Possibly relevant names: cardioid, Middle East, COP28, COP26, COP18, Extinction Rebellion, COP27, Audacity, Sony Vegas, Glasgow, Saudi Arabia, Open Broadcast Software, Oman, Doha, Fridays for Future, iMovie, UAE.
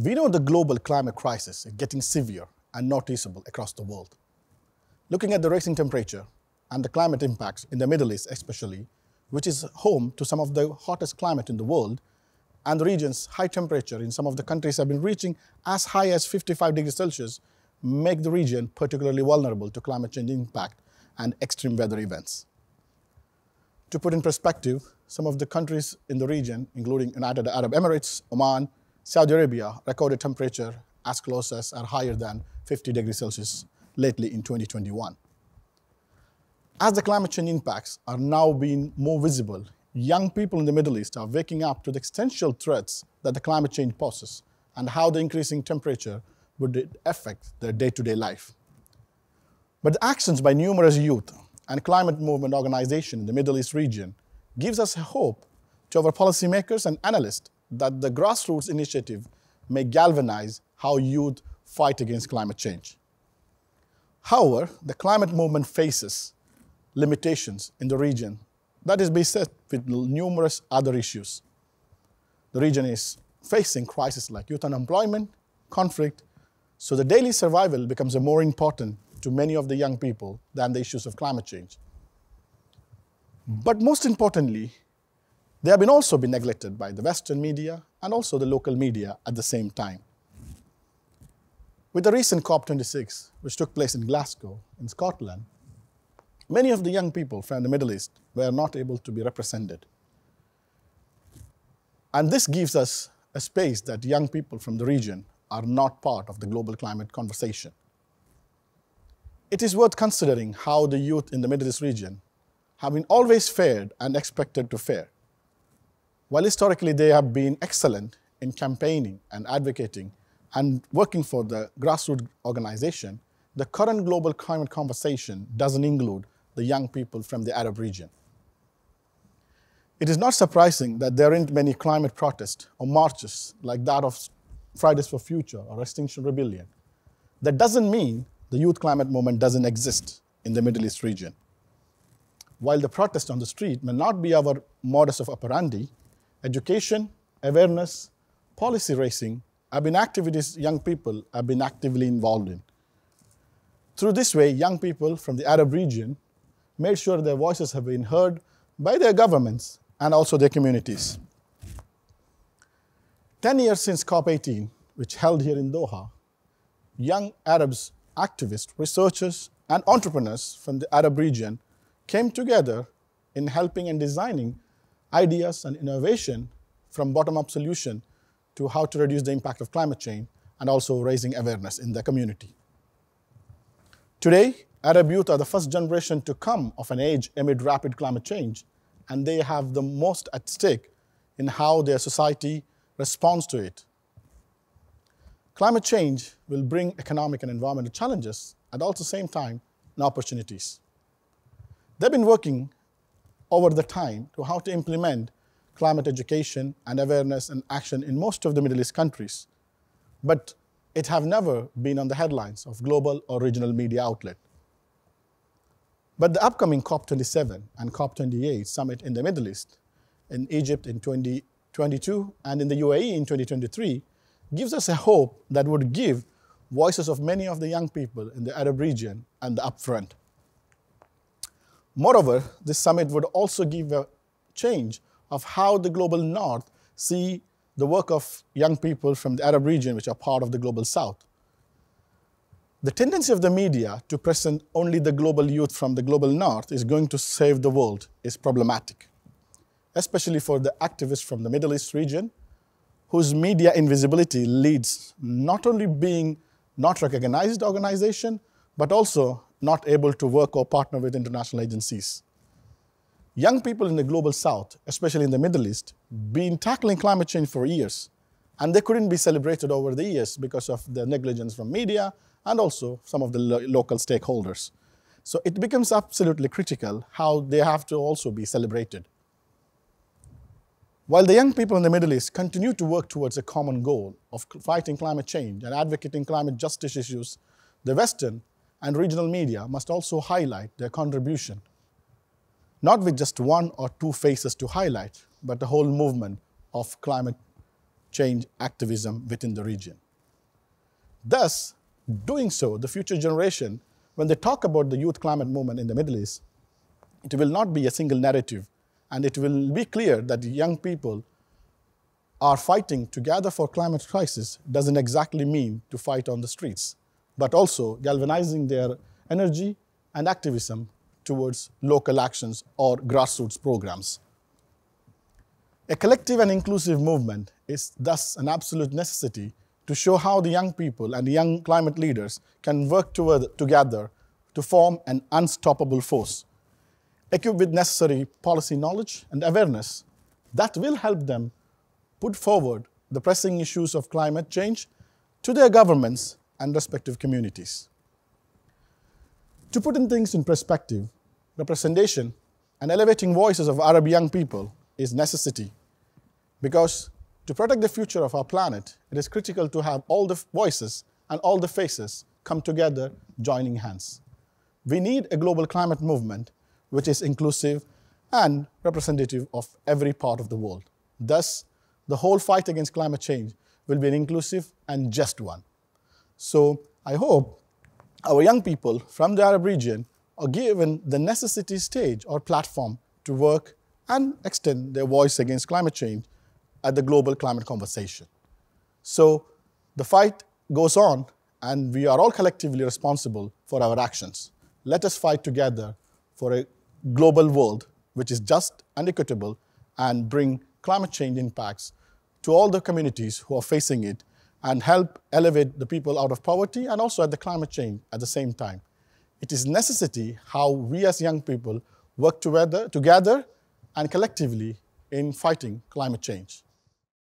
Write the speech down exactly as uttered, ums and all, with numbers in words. We know the global climate crisis is getting severe and noticeable across the world. Looking at the rising temperature and the climate impacts in the Middle East especially, which is home to some of the hottest climate in the world, and the region's high temperature in some of the countries have been reaching as high as fifty-five degrees Celsius, make the region particularly vulnerable to climate change impact and extreme weather events. To put in perspective, some of the countries in the region, including United Arab Emirates, Oman, Saudi Arabia, recorded temperature as close as or higher than fifty degrees Celsius lately in twenty twenty-one. As the climate change impacts are now being more visible, young people in the Middle East are waking up to the existential threats that the climate change poses and how the increasing temperature would affect their day-to-day life. But the actions by numerous youth and climate movement organizations in the Middle East region gives us hope to our policymakers and analysts that the grassroots initiative may galvanize how youth fight against climate change. However, the climate movement faces limitations in the region that is beset with numerous other issues. The region is facing crises like youth unemployment, conflict, so the daily survival becomes more important to many of the young people than the issues of climate change. But most importantly, they have been also been neglected by the Western media and also the local media at the same time. With the recent COP twenty-six, which took place in Glasgow, in Scotland, many of the young people from the Middle East were not able to be represented. And this gives us a space that young people from the region are not part of the global climate conversation. It is worth considering how the youth in the Middle East region have been always fared and expected to fare. While historically they have been excellent in campaigning and advocating and working for the grassroots organization, the current global climate conversation doesn't include the young people from the Arab region. It is not surprising that there aren't many climate protests or marches like that of Fridays for Future or Extinction Rebellion. That doesn't mean the youth climate movement doesn't exist in the Middle East region. While the protest on the street may not be our modus operandi, education, awareness, policy raising have been activities young people have been actively involved in. Through this way, young people from the Arab region made sure their voices have been heard by their governments and also their communities. Ten years since COP eighteen, which held here in Doha, young Arabs, activists, researchers, and entrepreneurs from the Arab region came together in helping and designing ideas and innovation from bottom-up solution to how to reduce the impact of climate change and also raising awareness in the community. Today, Arab youth are the first generation to come of an age amid rapid climate change, and they have the most at stake in how their society responds to it. Climate change will bring economic and environmental challenges and also at the same time opportunities. They've been working over the time to how to implement climate education and awareness and action in most of the Middle East countries, but it have never been on the headlines of global or regional media outlet. But the upcoming COP twenty-seven and COP twenty-eight summit in the Middle East, in Egypt in twenty twenty-two and in the U A E in twenty twenty-three, gives us a hope that would give voices of many of the young people in the Arab region and the upfront. Moreover, this summit would also give a change of how the global north see the work of young people from the Arab region, which are part of the global south. The tendency of the media to present only the global youth from the global north is going to save the world is problematic, especially for the activists from the Middle East region, whose media invisibility leads not only being not recognized organization, but also not able to work or partner with international agencies. Young people in the global south, especially in the Middle East, been tackling climate change for years, and they couldn't be celebrated over the years because of the negligence from media and also some of the lo local stakeholders. So it becomes absolutely critical how they have to also be celebrated. While the young people in the Middle East continue to work towards a common goal of fighting climate change and advocating climate justice issues, the Western and regional media must also highlight their contribution, not with just one or two faces to highlight, but the whole movement of climate change activism within the region. Thus, doing so, the future generation, when they talk about the youth climate movement in the Middle East, it will not be a single narrative, and it will be clear that young people are fighting together for climate crisis doesn't exactly mean to fight on the streets, but also galvanizing their energy and activism towards local actions or grassroots programs. A collective and inclusive movement is thus an absolute necessity to show how the young people and the young climate leaders can work toward, together to form an unstoppable force, equipped with necessary policy knowledge and awareness that will help them put forward the pressing issues of climate change to their governments and respective communities. To put in things in perspective, representation and elevating voices of Arab young people is necessity, because to protect the future of our planet, it is critical to have all the voices and all the faces come together, joining hands. We need a global climate movement which is inclusive and representative of every part of the world. Thus, the whole fight against climate change will be an inclusive and just one. So I hope our young people from the Arab region are given the necessary stage or platform to work and extend their voice against climate change at the global climate conversation. So the fight goes on, and we are all collectively responsible for our actions. Let us fight together for a global world which is just and equitable, and bring climate change impacts to all the communities who are facing it, and help elevate the people out of poverty and also at the climate change at the same time. It is necessity how we as young people work together, together and collectively in fighting climate change.